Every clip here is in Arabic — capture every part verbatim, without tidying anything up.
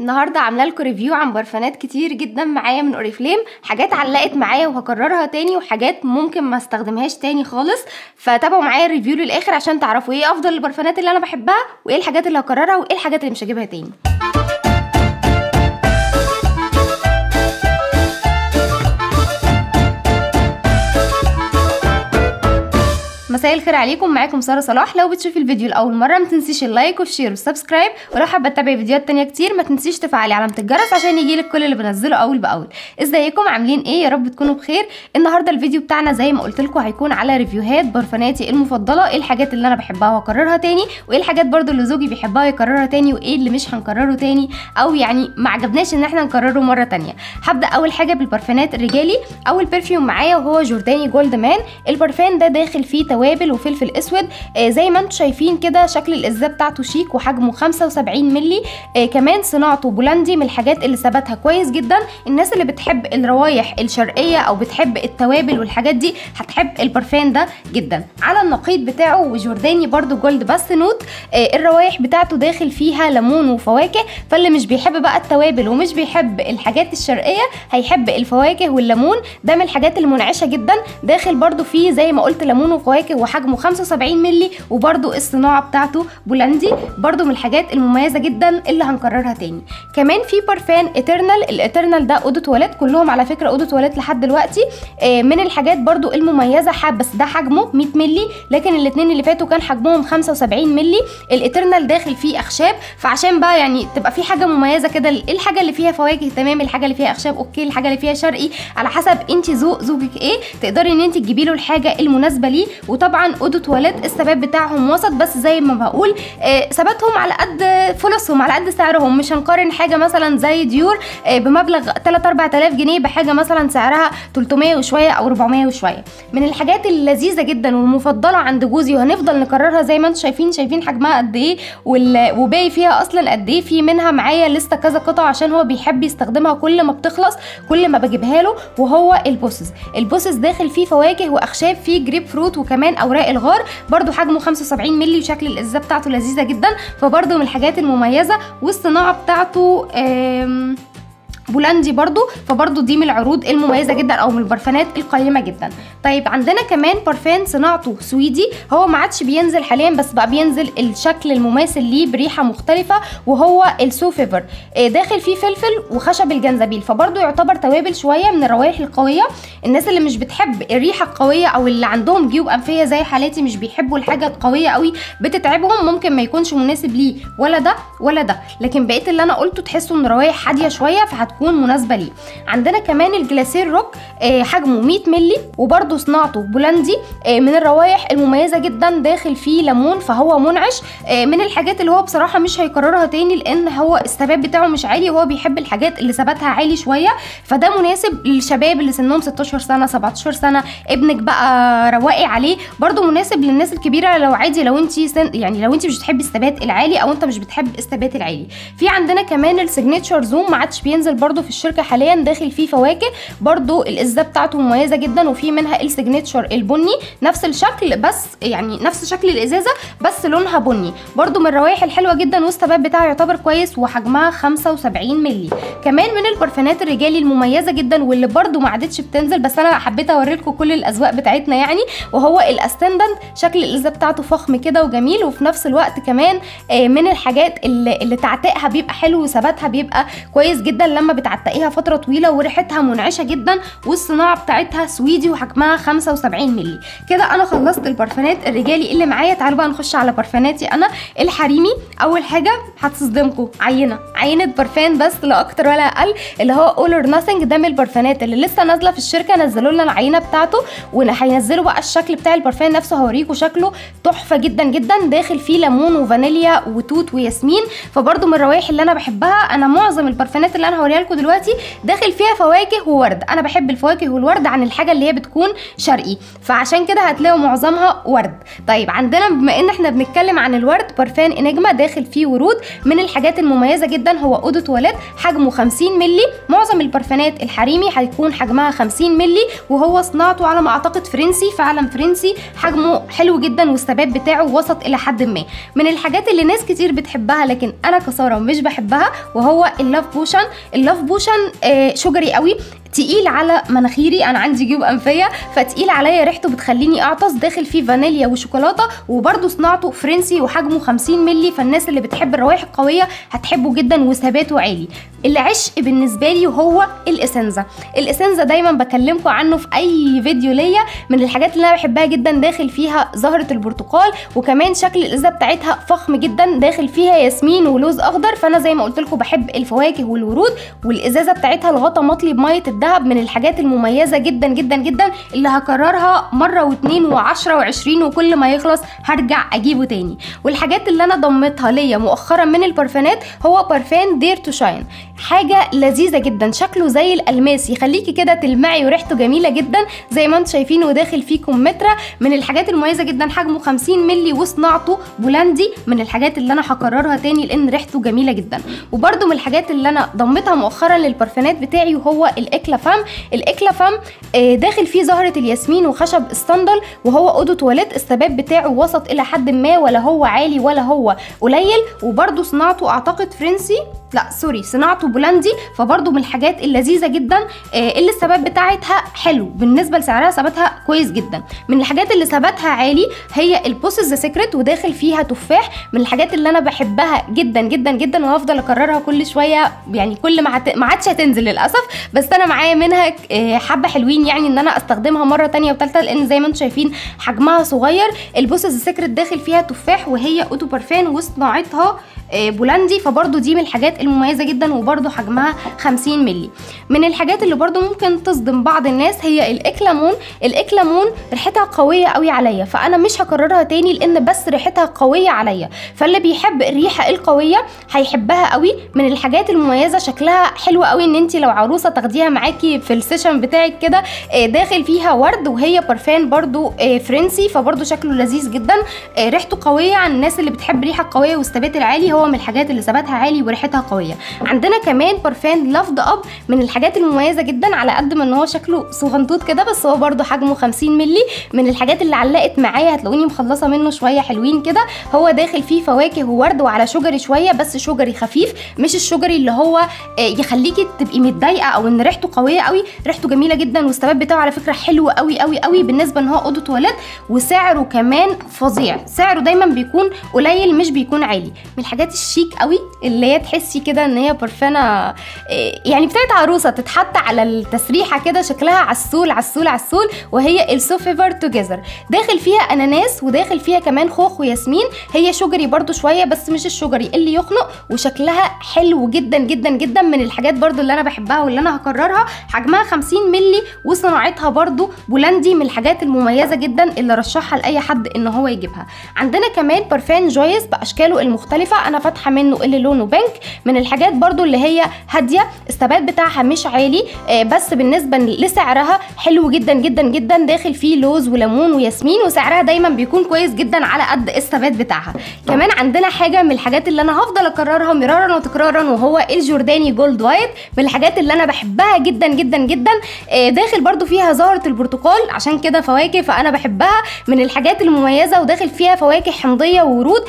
النهارده عامله لكم ريفيو عن برفانات كتير جدا معايا من اوريفليم، حاجات علقت معايا وهكررها تاني وحاجات ممكن ما استخدمهاش تاني خالص، فتابعوا معايا الريفيو للاخر عشان تعرفوا ايه افضل البرفانات اللي انا بحبها وايه الحاجات اللي هكررها وايه الحاجات اللي مش هجيبها تاني. مساء الخير عليكم، معاكم ساره صلاح. لو بتشوفي الفيديو لاول مره ما تنسيش اللايك والشير والسبسكرايب، ولو حابه تتابعي فيديوهات تانية كتير ما تنسيش تفعلي علامه الجرس عشان يجيلك كل اللي بنزله اول باول. ازيكم عاملين ايه؟ يا رب تكونوا بخير. النهارده الفيديو بتاعنا زي ما قلت لكم هيكون على ريفيوهات برفاناتي المفضله، ايه الحاجات اللي انا بحبها واكررها تاني، وايه الحاجات برده اللي زوجي بيحبها يكررها تاني، وايه اللي مش هنكرره تاني او يعني ما عجبناش ان احنا نكرره مره تانية. هبدا اول حاجه بالبرفانات الرجالي. اول برفيوم معايا وهو جورداني جولد مان. البرفان ده داخل فيه توابل وفلفل اسود، آه زي ما انتم شايفين كده شكل الازازه بتاعته شيك وحجمه خمسة وسبعين مللي، آه كمان صناعته بولندي من الحاجات اللي ثبتها كويس جدا. الناس اللي بتحب الروايح الشرقيه او بتحب التوابل والحاجات دي هتحب البرفان ده جدا. على النقيض بتاعه وجورداني برده جولد بس نوت، آه الروايح بتاعته داخل فيها ليمون وفواكه، فاللي مش بيحب بقى التوابل ومش بيحب الحاجات الشرقيه هيحب الفواكه والليمون، ده من الحاجات المنعشه جدا. داخل برده فيه زي ما قلت ليمون وفواكه وحجمه خمسة وسبعين مللي، وبرده الصناعه بتاعته بولندي، برده من الحاجات المميزه جدا اللي هنكررها تاني. كمان في برفان ايترنال. الايترنال ده اوضه تواليت، كلهم على فكره اوضه تواليت لحد دلوقتي، آه من الحاجات برده المميزه حب، بس ده حجمه مية مللي لكن الاثنين اللي فاتوا كان حجمهم خمسة وسبعين مللي. الايترنال داخل فيه اخشاب، فعشان بقى يعني تبقى في حاجه مميزه كده، الحاجه اللي فيها فواكه تمام، الحاجه اللي فيها اخشاب اوكي، الحاجه اللي فيها شرقي على حسب انت ذوق زوجك ايه تقدري ان انت تجيبي له الحاجه المناسبه ليه. وطبعا اوضه تواليت الثبات بتاعهم وسط، بس زي ما بقول ثباتهم على قد فلوسهم على قد سعرهم، مش هنقارن حاجه مثلا زي ديور بمبلغ تلاتة أربعة آلاف جنيه بحاجه مثلا سعرها تلتمية وشويه او أربعمية وشويه. من الحاجات اللذيذه جدا والمفضله عند جوزي وهنفضل نكررها زي ما انتم شايفين، شايفين حجمها قد ايه وباقي فيها اصلا قد ايه، في منها معايا لسه كذا قطعه عشان هو بيحب يستخدمها كل ما بتخلص كل ما بجيبها له. وهو البوسس. البوسس داخل فيه فواكه واخشاب، فيه جريب فروت وكمان اوراق الغار، برده حجمه خمسة وسبعين مللي وشكل الازازه بتاعته لذيذه جدا، فبرده من الحاجات المميزه. والصناعه بتاعته بولندي برضو، فبرضو دي من العروض المميزه جدا او من البرفانات القيمه جدا. طيب عندنا كمان برفان صناعته سويدي، هو ما عادش بينزل حاليا بس بقى بينزل الشكل المماثل ليه بريحه مختلفه، وهو السوفيفر. داخل فيه فلفل وخشب الجنزبيل، فبرضو يعتبر توابل شويه من الروائح القويه. الناس اللي مش بتحب الريحه القويه او اللي عندهم جيوب انفيه زي حالاتي مش بيحبوا الحاجه القويه قوي بتتعبهم، ممكن ما يكونش مناسب ليه ولا ده ولا ده، لكن بقيه اللي انا قلته تحسوا ان روايح هاديه شويه فهتكون مناسبه ليه. عندنا كمان الجلاسير روك، آه حجمه مية مللي وبرده صناعته بولندي، آه من الروايح المميزه جدا، داخل فيه ليمون فهو منعش، آه من الحاجات اللي هو بصراحه مش هيكررها تاني لان هو الثبات بتاعه مش عالي وهو بيحب الحاجات اللي ثباتها عالي شويه، فده مناسب للشباب اللي سنهم ستاشر سنه سبعتاشر سنه، ابنك بقى رواقي عليه. برده مناسب للناس الكبيره لو عادي، لو انت يعني لو انت مش بتحبي الثبات العالي او انت مش بتحب الثبات العالي. في عندنا كمان السيجنتشر زوم، ما عادش بينزل برضو في الشركه حاليا، داخل فيه فواكه، برضو الازازه بتاعته مميزه جدا، وفي منها السيجنتشر البني نفس الشكل، بس يعني نفس شكل الازازه بس لونها بني، برضو من الروائح الحلوه جدا والثبات بتاعها يعتبر كويس، وحجمها خمسة وسبعين مللي. كمان من البرفانات الرجالي المميزه جدا واللي برضو ما عادتش بتنزل، بس انا حبيت اوريلكم كل الاذواق بتاعتنا يعني، وهو الاسندنت. شكل الازازه بتاعته فخم كده وجميل، وفي نفس الوقت كمان من الحاجات اللي, اللي تعتقها بيبقى حلو وثباتها بيبقى كويس جدا لما بتعتقيها فتره طويله، وريحتها منعشه جدا، والصناعه بتاعتها سويدي وحجمها خمسة وسبعين مللي. كده انا خلصت البرفانات الرجالي اللي معايا. تعالوا بقى نخش على برفاناتي انا الحريمي. اول حاجه هتصدمكم، عينه عينه برفان بس لا اكتر ولا اقل، اللي هو اول اور ناثينج. ده من البرفانات اللي لسه نازله في الشركه، نزلوا لنا العينه بتاعته وهينزلوا بقى الشكل بتاع البرفان نفسه، هوريكم شكله تحفه جدا جدا. داخل فيه ليمون وفانيليا وتوت وياسمين، فبرده من الروايح اللي انا بحبها. انا معظم البرفانات اللي انا هوريها لكم دلوقتي داخل فيها فواكه وورد. انا بحب الفواكه والورد عن الحاجه اللي هي بتكون شرقي، فعشان كده هتلاقوا معظمها ورد. طيب عندنا بما ان احنا بنتكلم عن الورد، برفان انجما داخل فيه ورود. من الحاجات المميزه جدا هو اودو تواليت حجمه خمسين مللي. معظم البرفانات الحريمي هيكون حجمها خمسين مللي، وهو صناعته على ما اعتقد فرنسي، فعلا فرنسي. حجمه حلو جدا والثبات بتاعه وسط الى حد ما. من الحاجات اللي ناس كتير بتحبها لكن انا كساره مش بحبها، وهو اللوف بوشن. اللوف بوشن آه شجري قوي، تقيل على مناخيري، انا عندي جيوب انفيه فتقيل عليا، ريحته بتخليني اعطس. داخل فيه فانيليا وشوكولاته، وبرده صناعته فرنسي وحجمه خمسين مللي، فالناس اللي بتحب الروائح القويه هتحبه جدا وثباته عالي. اللي عشق بالنسبه لي وهو الاسنزا. الاسنزا دايما بكلمكم عنه في اي فيديو ليا. من الحاجات اللي انا بحبها جدا داخل فيها زهره البرتقال، وكمان شكل الازازه بتاعتها فخم جدا، داخل فيها ياسمين ولوز اخضر. فانا زي ما قلت لكم بحب الفواكه والورود، والازازه بتاعتها الغطا مطلي بميه الذهب. من الحاجات المميزه جدا جدا جدا اللي هكررها مره واثنين وعشرة وعشرين، وكل ما يخلص هرجع اجيبه تاني. والحاجات اللي انا ضمتها ليا مؤخرا من البرفانات هو برفان دير تو شاين. حاجه لذيذه جدا، شكله زي الالماس، يخليكي كده تلمعي، وريحته جميله جدا زي ما انتم شايفين، وداخل فيه كمثرى. من الحاجات المميزه جدا حجمه خمسين مللي وصناعته بولندي. من الحاجات اللي انا هكررها تاني لان ريحته جميله جدا. وبرده من الحاجات اللي انا ضمتها مؤخرا للبرفانات بتاعي وهو الاكلافام. الاكلافام داخل فيه زهره الياسمين وخشب الصندل، وهو اودو تواليت. الثبات بتاعه وسط الى حد ما، ولا هو عالي ولا هو قليل، وبرده صناعته اعتقد فرنسي، لا سوري صناعته بولندي. فبرضه من الحاجات اللذيذه جدا اللي الثبات بتاعتها حلو بالنسبه لسعرها، ثباتها كويس جدا. من الحاجات اللي ثباتها عالي هي البوسيز ذا سيكريت، وداخل فيها تفاح. من الحاجات اللي انا بحبها جدا جدا جدا، وهفضل اكررها كل شويه، يعني كل ما ما عادش هتنزل للاسف، بس انا معايا منها حبه حلوين، يعني ان انا استخدمها مره ثانيه وثالثه، لان زي ما انتم شايفين حجمها صغير. البوسيز ذا سيكريت داخل فيها تفاح، وهي اوتو برفان وصناعتها بولندي. فبرضه دي من الحاجات المميزه جدا، وبرده حجمها خمسين مللي. من الحاجات اللي برده ممكن تصدم بعض الناس هي الاكلامون. الاكلامون ريحتها قويه قوي عليا، فانا مش هكررها تاني لان بس ريحتها قويه عليا، فاللي بيحب الريحه القويه هيحبها قوي. من الحاجات المميزه شكلها حلو قوي، ان انت لو عروسه تاخديها معاكي في السيشن بتاعك كده. داخل فيها ورد، وهي برفان برده فرنسي، فبرده شكله لذيذ جدا، ريحته قويه عن الناس اللي بتحب الريحه القويه والثبات العالي. هو من الحاجات اللي ثباتها عالي وريحتها قويه. عندنا كمان برفان لافد اب. من الحاجات المميزه جدا، على قد ما ان هو شكله صغنطوط كده، بس هو برده حجمه خمسين مللي. من الحاجات اللي علقت معايا، هتلاقوني مخلصه منه شويه حلوين كده. هو داخل فيه فواكه وورد، وعلى شجري شويه، بس شجري خفيف، مش الشجري اللي هو يخليكي تبقي متضايقه او ان ريحته قويه قوي. ريحته جميله جدا، والثبات بتاعه على فكره حلو قوي قوي قوي بالنسبه ان هو اودو تواليت. وسعره كمان فظيع، سعره دايما بيكون قليل مش بيكون عالي. من الحاجات الشيك قوي اللي هي تحسي كده ان هي برفانه يعني بتاعت عروسه، تتحط على التسريحه كده، شكلها عسول عسول عسول، وهي السوفلور توجيذر. داخل فيها اناناس، وداخل فيها كمان خوخ وياسمين. هي شجري برده شويه، بس مش الشجري اللي يخنق، وشكلها حلو جدا جدا جدا. من الحاجات برده اللي انا بحبها واللي انا هكررها، حجمها خمسين مللي وصناعتها برده بولندي. من الحاجات المميزه جدا اللي رشحها لاي حد ان هو يجيبها. عندنا كمان برفان جويس باشكاله المختلفه، انا فاتحه منه اللي لونه بينك. من الحاجات برده اللي هي هاديه، الثبات بتاعها مش عالي، بس بالنسبه لسعرها حلو جدا جدا جدا. داخل فيه لوز وليمون وياسمين، وسعرها دايما بيكون كويس جدا على قد الثبات بتاعها. كمان عندنا حاجه من الحاجات اللي انا هفضل اكررها مرارا وتكرارا، وهو الجيورداني جولد وايت. من الحاجات اللي انا بحبها جدا جدا جدا. داخل برده فيها زهره البرتقال، عشان كده فواكه فانا بحبها. من الحاجات المميزه، وداخل فيها فواكه حمضيه وورود.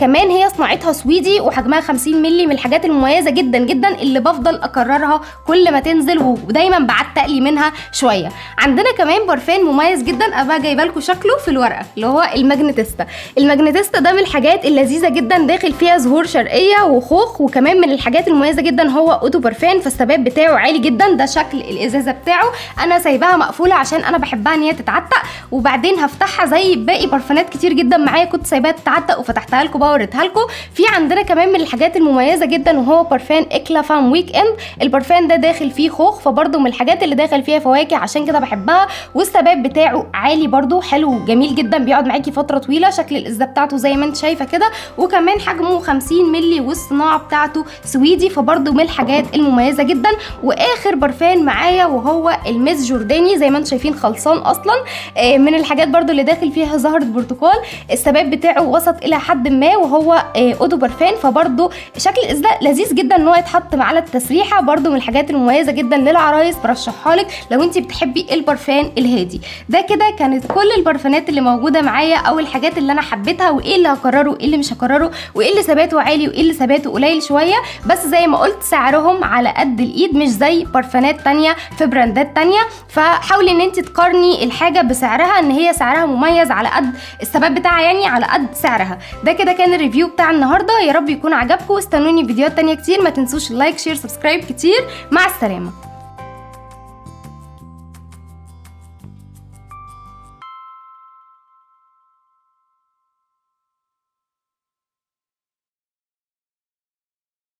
كمان هي صناعتها سويدي، وحجمها خمسين مللي. من الحاجات المميزه جدا جدا اللي بفضل اكررها كل ما تنزل، ودايما بعتق لي منها شويه. عندنا كمان برفان مميز جدا، ابقى جايبه لكم شكله في الورقه، اللي هو الماجنتيستا. الماجنتيستا ده من الحاجات اللذيذه جدا، داخل فيها زهور شرقيه وخوخ. وكمان من الحاجات المميزه جدا هو اوتو برفان، فالثبات بتاعه عالي جدا. ده شكل الازازه بتاعه، انا سايباها مقفوله عشان انا بحبها ان هي تتعتق، وبعدين هفتحها زي باقي برفانات كتير جدا معايا كنت سايباها تتعتق وفتحتها لكم بقى ووريتها لكم. في عندنا كمان من الحاجات المميزه جدا وهو برفان اكلا فام ويك اند. البرفان ده داخل فيه خوخ، فبرده من الحاجات اللي داخل فيها فواكه عشان كده بحبها، والثبات بتاعه عالي برده، حلو جميل جدا، بيقعد معاكي فتره طويله. شكل الازازه بتاعته زي ما انت شايفه كده، وكمان حجمه خمسين مللي والصناعه بتاعته سويدي، فبرده من الحاجات المميزه جدا. واخر برفان معايا وهو الميس جورداني، زي ما انتم شايفين خلصان اصلا. آه من الحاجات برده اللي داخل فيها زهره برتقال، الثبات بتاعه وسط الى حد ما، وهو آه اودو برفان، فبرده شكل الازازه لذيذ جدا ان هو يتحط على التسريحه، برده من الحاجات المميزه جدا للعرايس، برشحها لك لو انت بتحبي البرفان الهادي ده. كده كانت كل البرفانات اللي موجوده معايا، او الحاجات اللي انا حبيتها، وايه اللي هكرره وايه اللي مش هكرره، وايه اللي ثباته عالي وايه اللي ثباته قليل شويه. بس زي ما قلت سعرهم على قد الايد، مش زي برفانات تانيه في براندات تانيه، فحاولي ان انت تقارني الحاجه بسعرها، ان هي سعرها مميز على قد الثبات بتاعها، يعني على قد سعرها. ده كده كان الريفيو بتاع النهارده، يا رب يكون عجبكم، واستنوني فيديوهات تانيه كتير. ما تنسوش اللايك شير سبسكرايب كتير. مع السلامه.